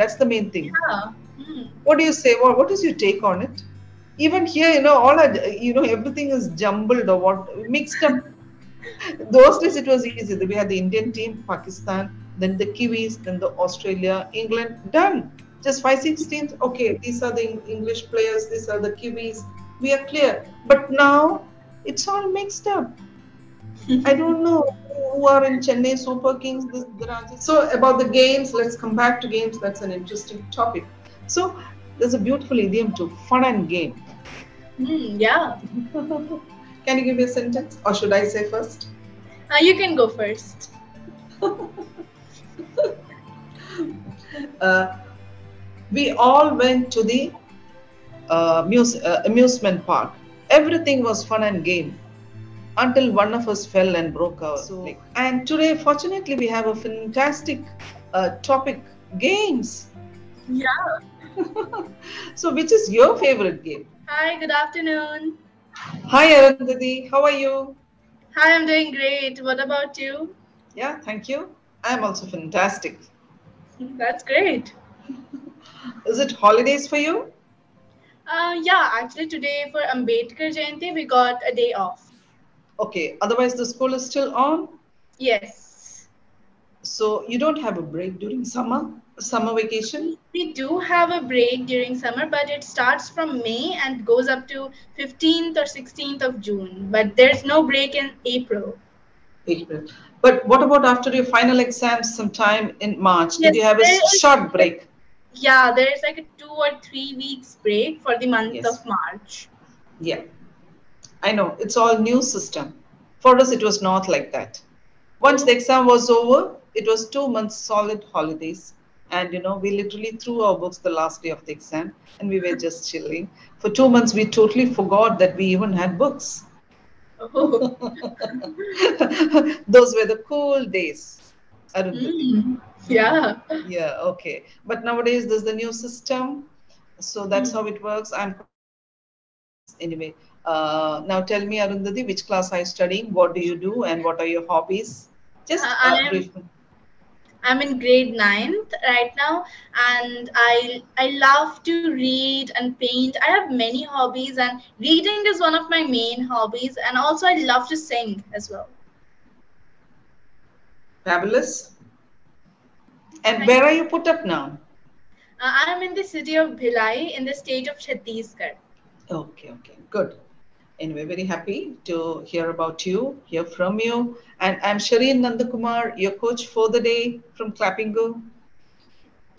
That's the main thing. Yeah. Hmm. What do you say? What is your take on it? Even here, everything is jumbled or mixed up. Those days it was easy. We had the Indian team, Pakistan, then the Kiwis, then the Australia, England. Done. Just 5-6 teams. Okay, these are the English players. These are the Kiwis. We are clear. But now it's all mixed up. I don't know who are in Chennai Super Kings. So about the games, let's come back to games. That's an interesting topic. So there's a beautiful idiom to fun and game. Yeah. Can you give me a sentence, or should I say first? You can go first. We all went to the amusement park. Everything was fun and game, until one of us fell and broke our leg. And today, fortunately, we have a fantastic topic, games. Yeah. So, which is your favorite game? Hi, good afternoon. Hi, Arundhati. How are you? Hi, I'm doing great. What about you? Yeah, thank you. I'm also fantastic. That's great. Is it holidays for you? Yeah, actually today for Ambedkar Jayanti, we got a day off. Okay, otherwise the school is still on? Yes. So you don't have a break during summer vacation? We do have a break during summer, but it starts from May and goes up to 15th or 16th of June. But there's no break in April. But what about after your final exams sometime in March? Yes, did you have a short break? Yeah, there is like a 2 or 3 weeks break for the month of March. Yeah. I know, it's all new system. For us, it was not like that. Once the exam was over, it was 2 months solid holidays. And we literally threw our books the last day of the exam and we were just chilling. For 2 months, we totally forgot that we even had books. Oh. Those were the cool days. Yeah. Yeah, okay. But nowadays, there's the new system. So that's how it works. Anyway. Now tell me, Arundhati, which class are you studying? What do you do and what are your hobbies? Just I'm in grade 9th right now, and I love to read and paint. I have many hobbies, and reading is one of my main hobbies, and also I love to sing as well. Fabulous. And where are you put up now? I'm in the city of Bhilai in the state of Chhattisgarh. Okay, okay, good. Anyway, very happy to hear about you, hear from you. And I'm Shereen Nandakumar, your coach for the day from Clapingo.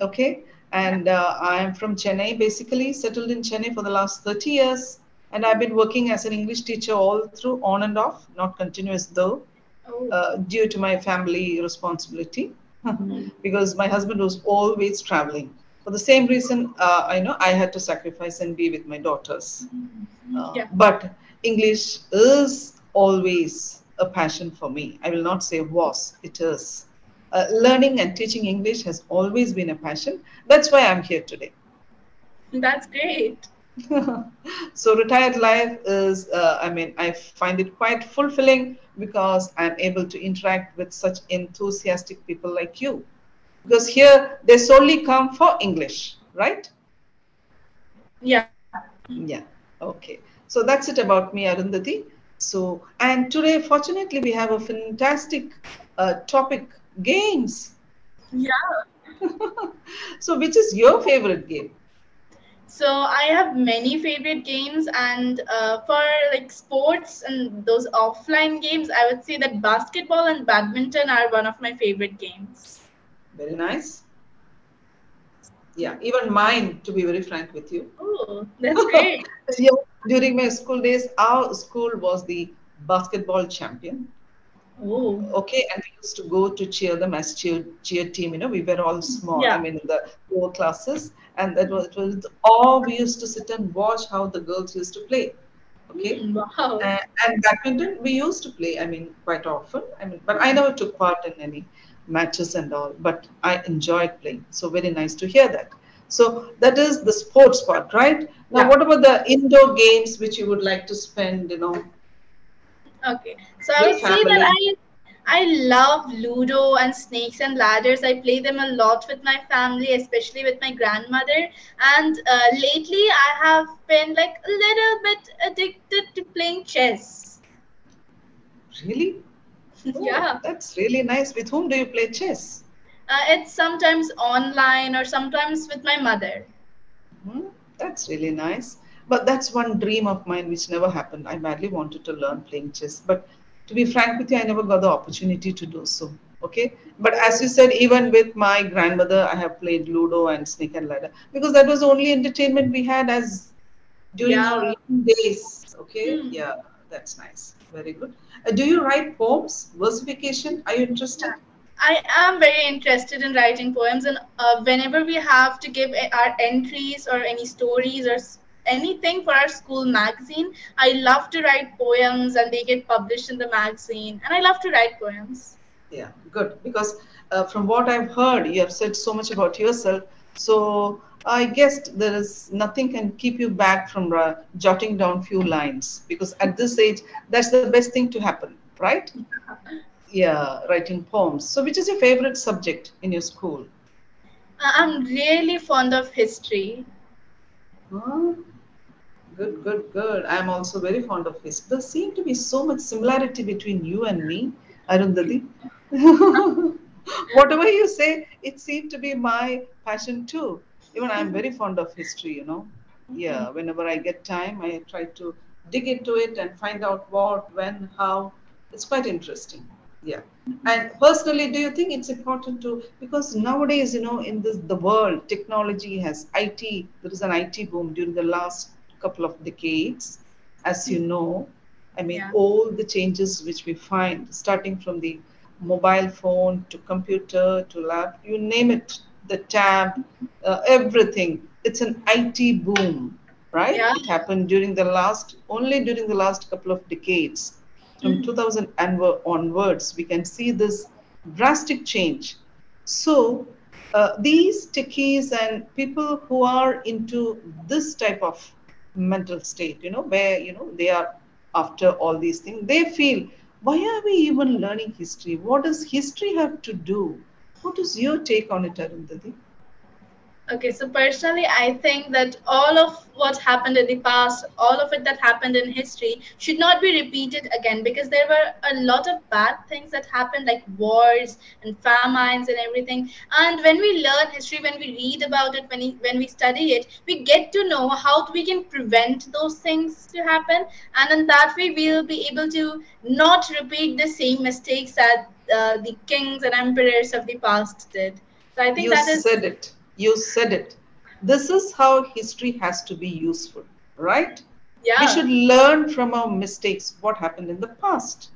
Okay. And I'm from Chennai, basically settled in Chennai for the last 30 years. And I've been working as an English teacher all through, on and off, not continuous though, due to my family responsibility. Because my husband was always traveling. For the same reason, I had to sacrifice and be with my daughters. But English is always a passion for me. I will not say was, it is. Learning and teaching English has always been a passion. That's why I'm here today. That's great. So retired life is, I find it quite fulfilling because I'm able to interact with such enthusiastic people like you. Because here, they solely come for English, right? Yeah. Yeah. Okay. So that's it about me, Arundhati. So, and today, fortunately, we have a fantastic topic, games. Yeah. So, which is your favorite game? So, I have many favorite games, and for like sports and those offline games, I would say that basketball and badminton are one of my favorite games. Very nice. Yeah, even mine, to be very frank with you. Oh, that's great. Yeah, during my school days, our school was the basketball champion. Oh. Okay, and we used to go to cheer them as cheer team. We were all small, in the lower classes. And it was all we used to sit and watch how the girls used to play. Okay. Wow. And badminton, we used to play, quite often. But I never took part in any matches and all, but I enjoyed playing. So very nice to hear that. So that is the sports part, right? Now, what about the indoor games which you would like to spend? Okay, so I would say that I I love Ludo and Snakes and Ladders. I play them a lot with my family, especially with my grandmother. And lately, I have been like a little bit addicted to playing chess. Really? Oh, yeah. That's really nice. With whom do you play chess? It's sometimes online or sometimes with my mother. Hmm, that's really nice. But that's one dream of mine which never happened. I madly wanted to learn playing chess. But to be frank with you, I never got the opportunity to do so. Okay. But as you said, even with my grandmother, I have played Ludo and Snake and Ladder, because that was the only entertainment we had as during our days. Okay. Mm. Yeah. That's nice. Very good. Do you write poems, versification? Are you interested? I am very interested in writing poems, and whenever we have to give our entries or any stories or anything for our school magazine, I love to write poems and they get published in the magazine, and I love to write poems. Yeah, good. Because from what I've heard, you have said so much about yourself. So I guess there is nothing can keep you back from jotting down few lines, because at this age, that's the best thing to happen, right? Yeah, writing poems. So which is your favorite subject in your school? I'm really fond of history. Oh, good, good, good. I'm also very fond of history. There seems to be so much similarity between you and me, Arundhati. Whatever you say, it seemed to be my passion too. Even I'm very fond of history, you know. Yeah, whenever I get time, I try to dig into it and find out what, when, how. It's quite interesting. Yeah. And personally, do you think it's important to, because nowadays, you know, in the world, technology has IT, there is an IT boom during the last couple of decades, as you know. I mean, all the changes which we find, starting from the mobile phone to computer to lab, you name it, the tab, everything. It's an IT boom, right? Yeah. It happened during the last, only during the last couple of decades. From 2000 onwards, we can see this drastic change. So these techies and people who are into this type of mental state, you know, where, you know, they are after all these things, they feel, why are we even learning history? What does history have to do? What is your take on it, Arundhati? Okay, so personally, I think that all of what happened in the past, all of it that happened in history should not be repeated again, because there were a lot of bad things that happened, like wars and famines and everything. And when we learn history, when we read about it, when we study it, we get to know how we can prevent those things to happen. And in that way, we'll be able to not repeat the same mistakes that the kings and emperors of the past did. So I think that is... You said it. You said it. This is how history has to be useful, right? Yeah. We should learn from our mistakes, what happened in the past,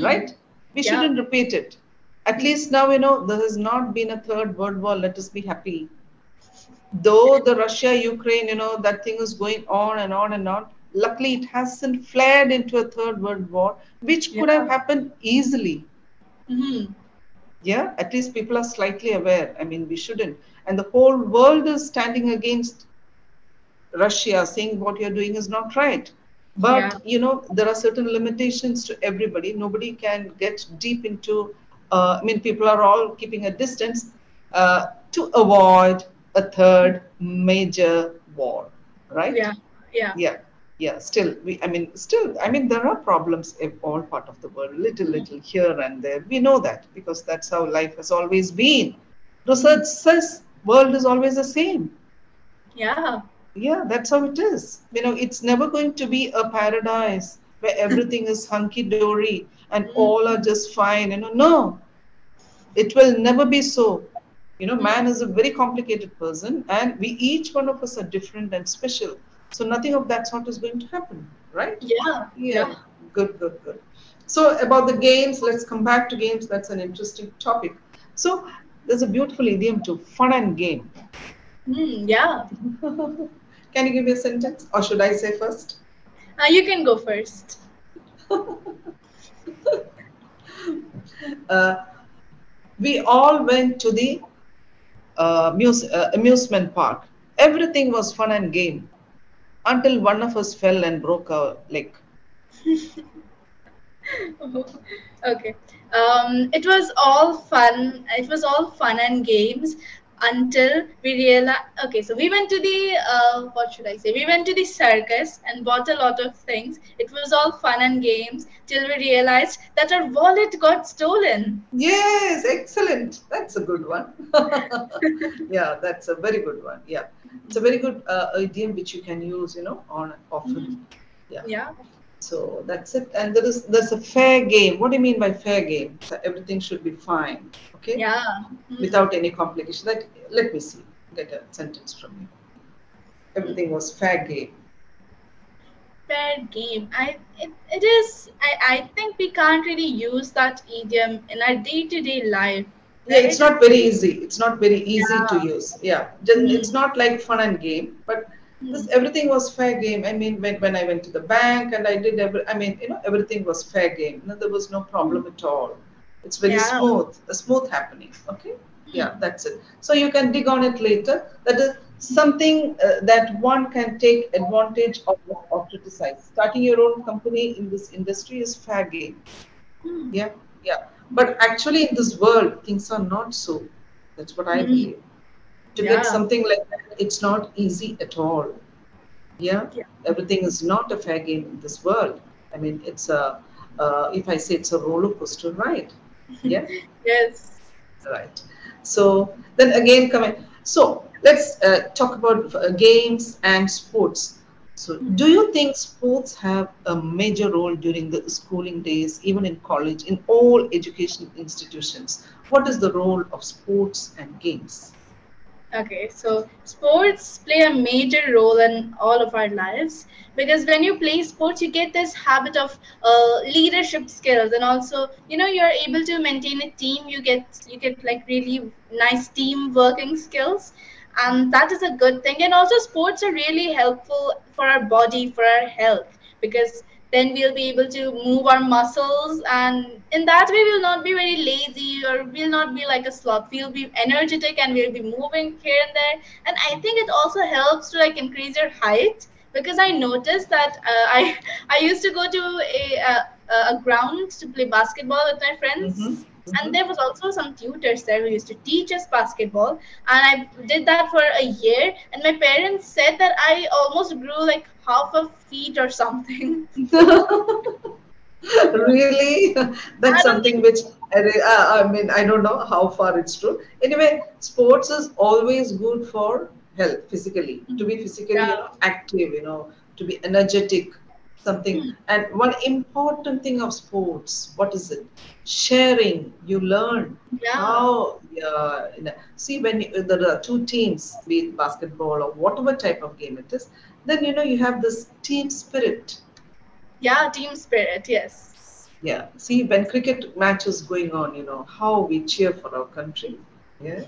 right? We shouldn't repeat it. At least now, you know, there has not been a third world war. Let us be happy. Though the Russia-Ukraine, you know, that thing is going on and on and on. Luckily, it hasn't flared into a third world war, which could have happened easily. Yeah, at least people are slightly aware. I mean, we shouldn't. And the whole world is standing against Russia, saying what you're doing is not right. But, you know, there are certain limitations to everybody. Nobody can get deep into, I mean, people are all keeping a distance to avoid a third major war, right? Yeah, yeah. Yeah, yeah. Still, I mean, there are problems in all parts of the world, little here and there. We know that because that's how life has always been. Research says world is always the same. Yeah. Yeah, that's how it is. You know, it's never going to be a paradise where everything is hunky-dory and all are just fine. You know, no. It will never be so. You know, man is a very complicated person, and we each one of us are different and special. So nothing of that sort is going to happen, right? Yeah. Yeah. Yeah. Good, good, good. So about the games, let's come back to games. That's an interesting topic. So... There's a beautiful idiom to fun and game. Yeah. Can you give me a sentence, or should I say first? You can go first. We all went to the amusement park. Everything was fun and game until one of us fell and broke our leg. Okay. It was all fun. It was all fun and games until we realized. Okay, so we went to the what should I say? We went to the circus and bought a lot of things. It was all fun and games till we realized that our wallet got stolen. Yes, excellent. That's a good one. Yeah, that's a very good one. Yeah, it's a very good idiom which you can use, you know, on often. Yeah. Yeah. So that's it. And there's a fair game. What do you mean by fair game? So everything should be fine. Okay. Yeah. Mm-hmm. Without any complication. Like, let me see. Get a sentence from you. Everything was fair game. Fair game. I think we can't really use that idiom in our day-to-day life. Right? Yeah, it's not very easy. It's not very easy to use. Yeah. It's not like fun and game, but this, everything was fair game. I mean, when I went to the bank and I did everything was fair game. No, there was no problem at all. It's very smooth happening. Okay, yeah, that's it. So you can dig on it later. That is something that one can take advantage of or criticize. Starting your own company in this industry is fair game. Yeah, yeah. But actually, in this world, things are not so. That's what I believe. To get something like that, it's not easy at all. Yeah? Everything is not a fair game in this world. I mean, it's a, if I say it's a roller coaster ride. Yeah? Yes. Right. So, then again, so, let's talk about games and sports. So, do you think sports have a major role during the schooling days, even in college, in all educational institutions? What is the role of sports and games? Okay, so sports play a major role in all of our lives, because when you play sports, you get this habit of leadership skills, and also, you know, you're able to maintain a team. You get like really nice team working skills, and that is a good thing. And also, sports are really helpful for our body, for our health, because then we'll be able to move our muscles, and in that way we'll not be very lazy, or we'll not be like a sloth. We'll be energetic and we'll be moving here and there. And I think it also helps to like increase your height, because I noticed that I used to go to a ground to play basketball with my friends. And there was also some tutors there who used to teach us basketball, and I did that for a year, and my parents said that I almost grew like half a feet or something. Really? That's something which, I mean, I don't know how far it's true. Anyway, sports is always good for health, physically, to be physically active, you know, to be energetic. Something. And one important thing of sports, what is it? Sharing. You learn how, see, when there are two teams, be it basketball or whatever type of game it is, then, you know, you have this team spirit. Yeah, team spirit, yes. Yeah, see, when cricket matches going on, you know, how we cheer for our country. Yeah.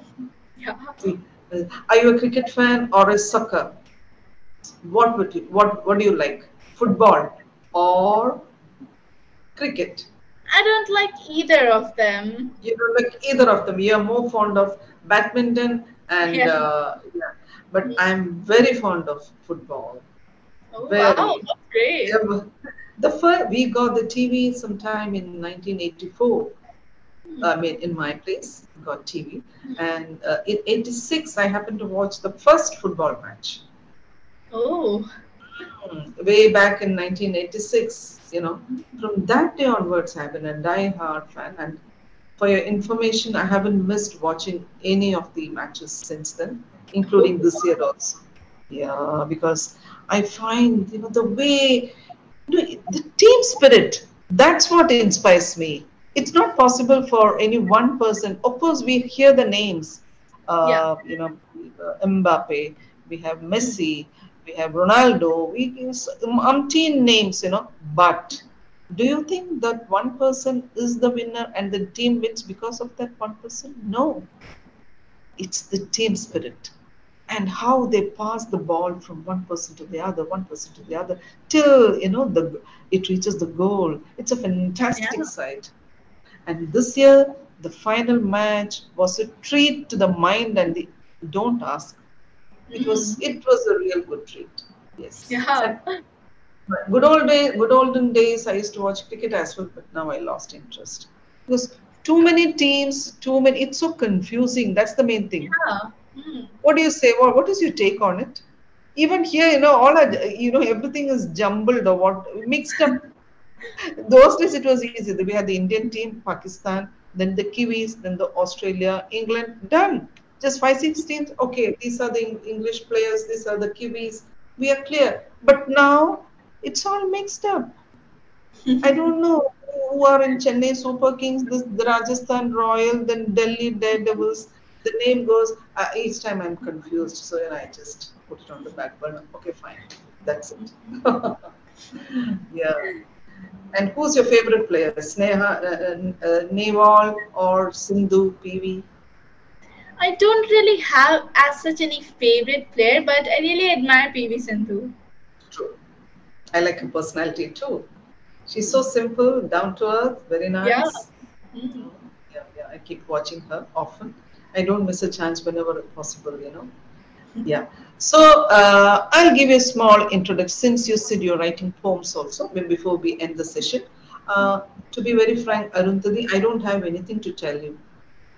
Yeah. See, are you a cricket fan or a soccer? What do you like? Football or cricket? I don't like either of them. You don't like either of them. You are more fond of badminton and but I'm very fond of football. Oh, wow, that's great. Yeah, the first, we got the TV sometime in 1984. I mean, in my place, we got TV, and in 86 I happened to watch the first football match. Oh. Way back in 1986, you know, from that day onwards, I've been a die-hard fan. And for your information, I haven't missed watching any of the matches since then, including this year also. Yeah, because I find, you know, the way, you know, the team spirit, that's what inspires me. It's not possible for any one person. Of course, we hear the names, you know, Mbappe, we have Messi. We have Ronaldo, we use umpteen names, you know, but do you think that one person is the winner and the team wins because of that one person? No. It's the team spirit and how they pass the ball from one person to the other, till, you know, it reaches the goal. It's a fantastic sight. And this year, the final match was a treat to the mind and the don't ask. It was a real good treat. Yes. Yeah. Good olden days, I used to watch cricket as well, but now I lost interest. Because too many teams, it's so confusing. That's the main thing. Yeah. Mm. What do you say? What is your take on it? Even here, you know, everything is jumbled or mixed up. Those days it was easy. We had the Indian team, Pakistan, then the Kiwis, then the Australia, England, done. Just 5/16, okay, these are the English players, these are the Kiwis. We are clear. But now it's all mixed up. I don't know who are in Chennai Super Kings, the Rajasthan Royal, then Delhi Daredevils. The name goes, each time I'm confused, so I just put it on the back burner. Okay, fine. That's it. Yeah. And who's your favorite player? Sneha, Neval or Sindhu, PV? I don't really have as such any favorite player, but I really admire P.V. Sindhu. True. I like her personality too. She's so simple, down to earth, very nice. Yeah. Mm-hmm. Yeah. I keep watching her often. I don't miss a chance whenever possible, you know. Yeah. So I'll give you a small introduction, since you said you're writing poems also, before we end the session. To be very frank, Arundhati, I don't have anything to tell you.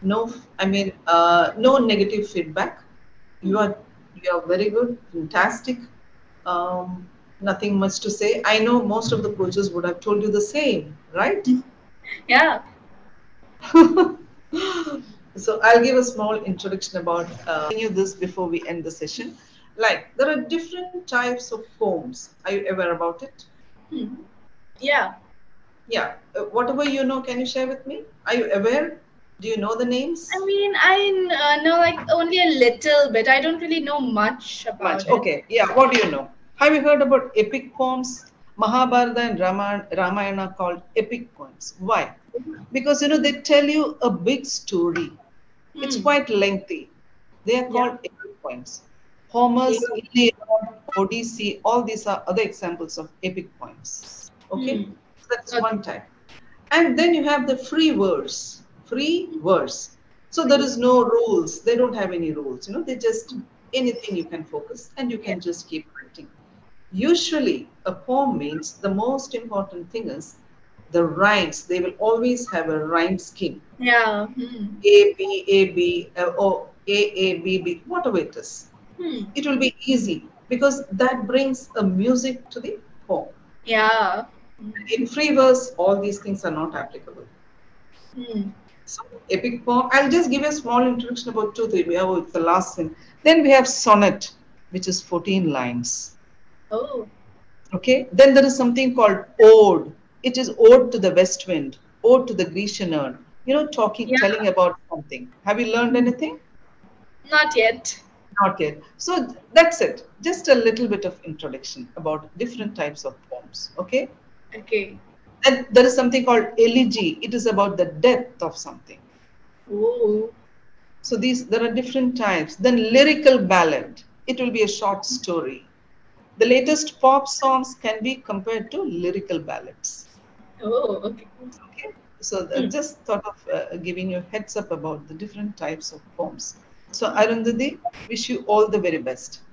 No, I mean, no negative feedback. You are very good, fantastic. Nothing much to say. I know most of the coaches would have told you the same, right? Yeah. So I'll give a small introduction about this before we end the session. Like, there are different types of poems. Are you aware about it? Mm-hmm. Yeah. Yeah. Whatever you know, can you share with me? Are you aware? Do you know the names? I mean, I know like only a little bit. I don't really know much about it. Okay. Yeah. What do you know? Have you heard about epic poems? Mahabharata and Ramayana called epic poems. Why? Because, you know, they tell you a big story. Hmm. It's quite lengthy. They are called epic poems. Homer's, Iliad, Odyssey, all these are other examples of epic poems. Okay. Hmm. So that's one type. And then you have the free verse. So there is no rules. They don't have any rules. You know, they just, anything you can focus and you can just keep writing. Usually a poem means the most important thing is the rhymes. They will always have a rhyme scheme. Yeah. Hmm. A, B, whatever it is. Hmm. It will be easy because that brings a music to the poem. Yeah. In free verse, all these things are not applicable. Hmm. So, epic poem. I'll just give a small introduction about two, three. We have the last thing. Then we have sonnet, which is 14 lines. Oh. Okay. Then there is something called ode. It is ode to the west wind, ode to the Grecian urn. You know, telling about something. Have you learned anything? Not yet. Not yet. So that's it. Just a little bit of introduction about different types of poems. Okay. Okay. And there is something called elegy. It is about the death of something. Ooh. So there are different types. Then lyrical ballad. It will be a short story. The latest pop songs can be compared to lyrical ballads. Oh, okay. Okay. So I just thought of giving you a heads up about the different types of poems. So Arundhati, wish you all the very best.